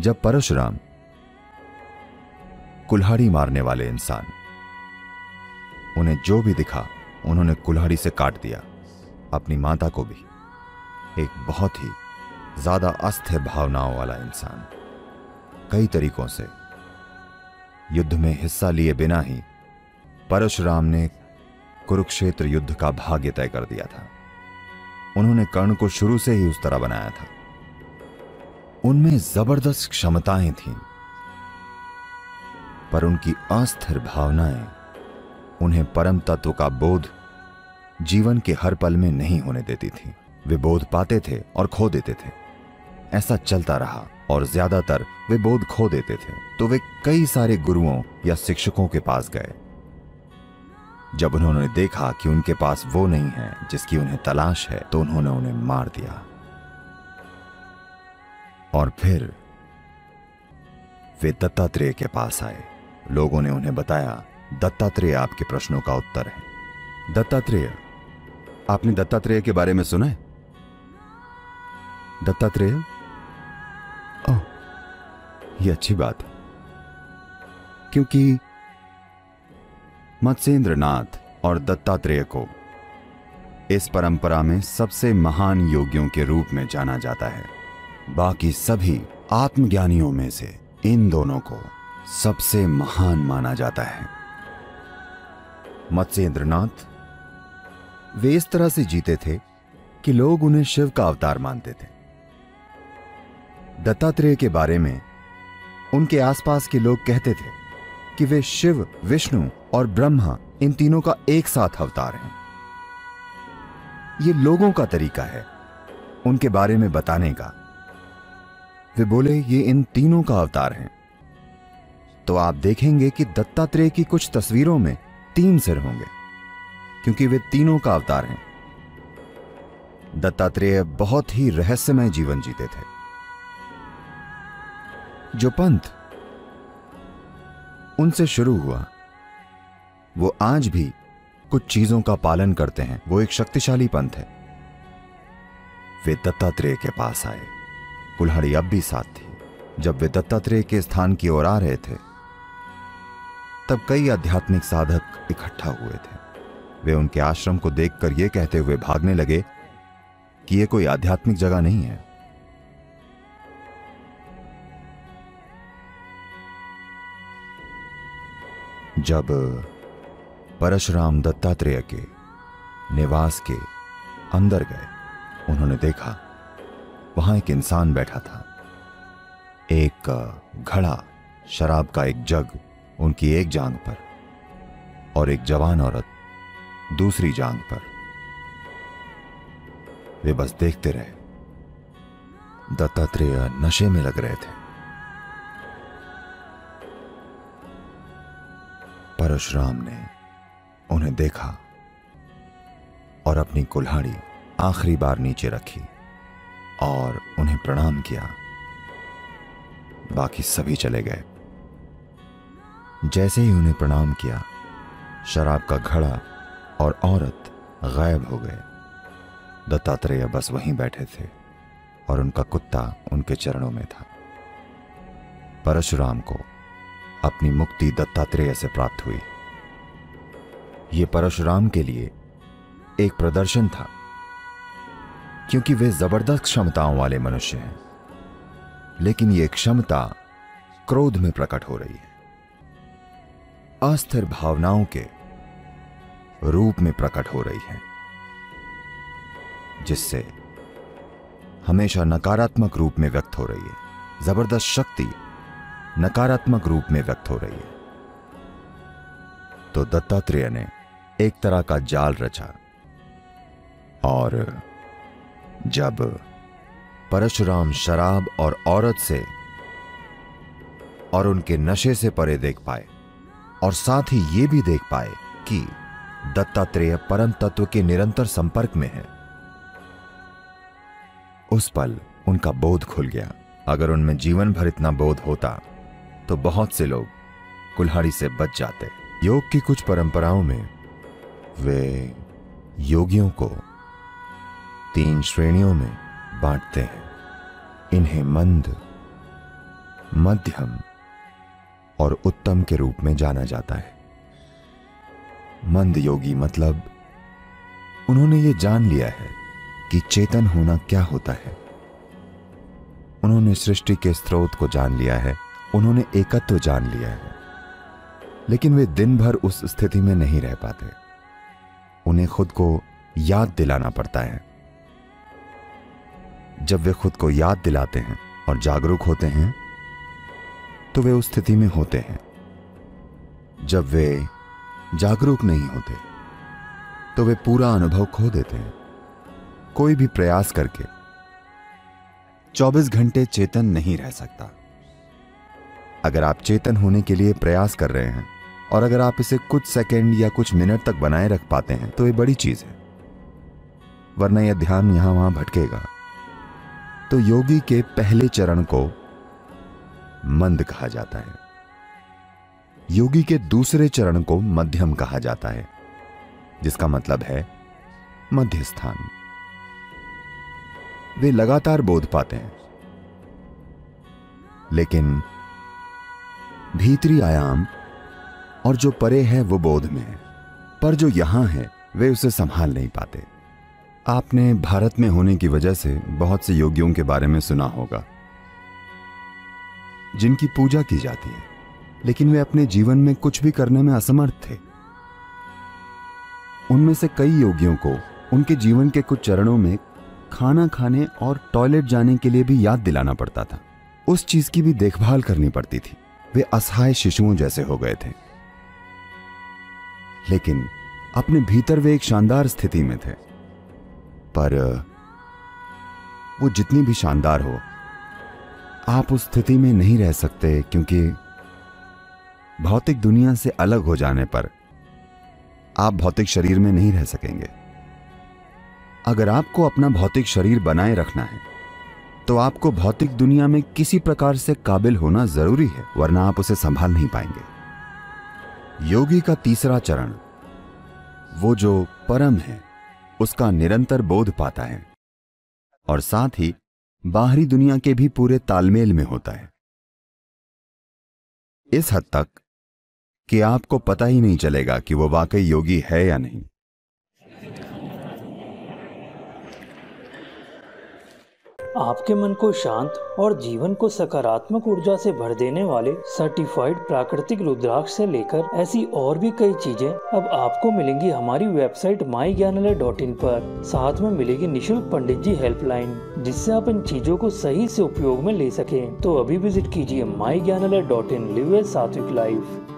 जब परशुराम कुल्हाड़ी मारने वाले इंसान, उन्हें जो भी दिखा उन्होंने कुल्हाड़ी से काट दिया, अपनी माता को भी। एक बहुत ही ज्यादा अस्थिर भावनाओं वाला इंसान, कई तरीकों से युद्ध में हिस्सा लिए बिना ही परशुराम ने कुरुक्षेत्र युद्ध का भाग्य तय कर दिया था। उन्होंने कर्ण को शुरू से ही उस तरह बनाया था। उनमें जबरदस्त क्षमताएं थीं, पर उनकी अस्थिर भावनाएं उन्हें परम तत्व का बोध जीवन के हर पल में नहीं होने देती थी। वे बोध पाते थे और खो देते थे। ऐसा चलता रहा और ज्यादातर वे बोध खो देते थे। तो वे कई सारे गुरुओं या शिक्षकों के पास गए। जब उन्होंने देखा कि उनके पास वो नहीं है जिसकी उन्हें तलाश है, तो उन्होंने उन्हें मार दिया। और फिर वे दत्तात्रेय के पास आए। लोगों ने उन्हें बताया, दत्तात्रेय आपके प्रश्नों का उत्तर है। दत्तात्रेय, आपने दत्तात्रेय के बारे में सुना है? दत्तात्रेय, ओह, ये अच्छी बात है, क्योंकि मत्सेंद्रनाथ और दत्तात्रेय को इस परंपरा में सबसे महान योगियों के रूप में जाना जाता है। बाकी सभी आत्मज्ञानियों में से इन दोनों को सबसे महान माना जाता है। मत्सेंद्रनाथ वे इस तरह से जीते थे कि लोग उन्हें शिव का अवतार मानते थे। दत्तात्रेय के बारे में उनके आसपास के लोग कहते थे कि वे शिव, विष्णु और ब्रह्मा, इन तीनों का एक साथ अवतार हैं। ये लोगों का तरीका है उनके बारे में बताने का। वे बोले, ये इन तीनों का अवतार हैं। तो आप देखेंगे कि दत्तात्रेय की कुछ तस्वीरों में 3 सिर होंगे, क्योंकि वे तीनों का अवतार हैं। दत्तात्रेय बहुत ही रहस्यमय जीवन जीते थे। जो पंथ उनसे शुरू हुआ, वो आज भी कुछ चीजों का पालन करते हैं। वो एक शक्तिशाली पंथ है। वे दत्तात्रेय के पास आए। कुल्हाड़ी अब भी साथ थी। जब वे दत्तात्रेय के स्थान की ओर आ रहे थे, तब कई आध्यात्मिक साधक इकट्ठा हुए थे। वे उनके आश्रम को देखकर यह कहते हुए भागने लगे कि यह कोई आध्यात्मिक जगह नहीं है। जब परशुराम दत्तात्रेय के निवास के अंदर गए, उन्होंने देखा वहां एक इंसान बैठा था। एक घड़ा, शराब का एक जग उनकी एक जांग पर, और एक जवान औरत दूसरी जांग पर। वे बस देखते रहे। दत्तात्रेय नशे में लग रहे थे। परशुराम ने उन्हें देखा और अपनी कुल्हाड़ी आखिरी बार नीचे रखी और उन्हें प्रणाम किया। बाकी सभी चले गए। जैसे ही उन्हें प्रणाम किया, शराब का घड़ा और औरत गायब हो गए। दत्तात्रेय बस वहीं बैठे थे और उनका कुत्ता उनके चरणों में था। परशुराम को अपनी मुक्ति दत्तात्रेय से प्राप्त हुई। यह परशुराम के लिए एक प्रदर्शन था, क्योंकि वे जबरदस्त क्षमताओं वाले मनुष्य हैं, लेकिन यह क्षमता क्रोध में प्रकट हो रही है, अस्थिर भावनाओं के रूप में प्रकट हो रही है, जिससे हमेशा नकारात्मक रूप में व्यक्त हो रही है। जबरदस्त शक्ति नकारात्मक रूप में व्यक्त हो रही है। तो दत्तात्रेय ने एक तरह का जाल रचा, और जब परशुराम शराब और औरत से और उनके नशे से परे देख पाए, और साथ ही ये भी देख पाए कि दत्तात्रेय परम तत्व के निरंतर संपर्क में है, उस पल उनका बोध खुल गया। अगर उनमें जीवन भर इतना बोध होता, तो बहुत से लोग कुल्हाड़ी से बच जाते। योग की कुछ परंपराओं में वे योगियों को 3 श्रेणियों में बांटते हैं। इन्हें मंद, मध्यम और उत्तम के रूप में जाना जाता है। मंद योगी मतलब उन्होंने ये जान लिया है कि चेतन होना क्या होता है। उन्होंने सृष्टि के स्रोत को जान लिया है, उन्होंने एकत्व जान लिया है, लेकिन वे दिन भर उस स्थिति में नहीं रह पाते। उन्हें खुद को याद दिलाना पड़ता है। जब वे खुद को याद दिलाते हैं और जागरूक होते हैं तो वे उस स्थिति में होते हैं। जब वे जागरूक नहीं होते तो वे पूरा अनुभव खो देते हैं। कोई भी प्रयास करके 24 घंटे चेतन नहीं रह सकता। अगर आप चेतन होने के लिए प्रयास कर रहे हैं और अगर आप इसे कुछ सेकंड या कुछ मिनट तक बनाए रख पाते हैं तो ये बड़ी चीज है, वरना यह ध्यान यहां वहां भटकेगा। तो योगी के पहले चरण को मंद कहा जाता है। योगी के दूसरे चरण को मध्यम कहा जाता है, जिसका मतलब है मध्य स्थान। वे लगातार बोध पाते हैं, लेकिन भीतरी आयाम और जो परे है वो बोध में है, पर जो यहां है वे उसे संभाल नहीं पाते। आपने भारत में होने की वजह से बहुत से योगियों के बारे में सुना होगा जिनकी पूजा की जाती है, लेकिन वे अपने जीवन में कुछ भी करने में असमर्थ थे। उनमें से कई योगियों को उनके जीवन के कुछ चरणों में खाना खाने और टॉयलेट जाने के लिए भी याद दिलाना पड़ता था। उस चीज की भी देखभाल करनी पड़ती थी। वे असहाय शिशुओं जैसे हो गए थे, लेकिन अपने भीतर वे एक शानदार स्थिति में थे। पर वो जितनी भी शानदार हो, आप उस स्थिति में नहीं रह सकते, क्योंकि भौतिक दुनिया से अलग हो जाने पर आप भौतिक शरीर में नहीं रह सकेंगे। अगर आपको अपना भौतिक शरीर बनाए रखना है तो आपको भौतिक दुनिया में किसी प्रकार से काबिल होना जरूरी है, वरना आप उसे संभाल नहीं पाएंगे। योगी का तीसरा चरण, वो जो परम है उसका निरंतर बोध पाता है और साथ ही बाहरी दुनिया के भी पूरे तालमेल में होता है, इस हद तक कि आपको पता ही नहीं चलेगा कि वो वाकई योगी है या नहीं। आपके मन को शांत और जीवन को सकारात्मक ऊर्जा से भर देने वाले सर्टिफाइड प्राकृतिक रुद्राक्ष से लेकर ऐसी और भी कई चीजें अब आपको मिलेंगी हमारी वेबसाइट mygnalaya.in पर। साथ में मिलेगी निशुल्क पंडित जी हेल्पलाइन, जिससे आप इन चीजों को सही से उपयोग में ले सकें। तो अभी विजिट कीजिए mygnalaya.in। लिव ए सात्विक लाइफ।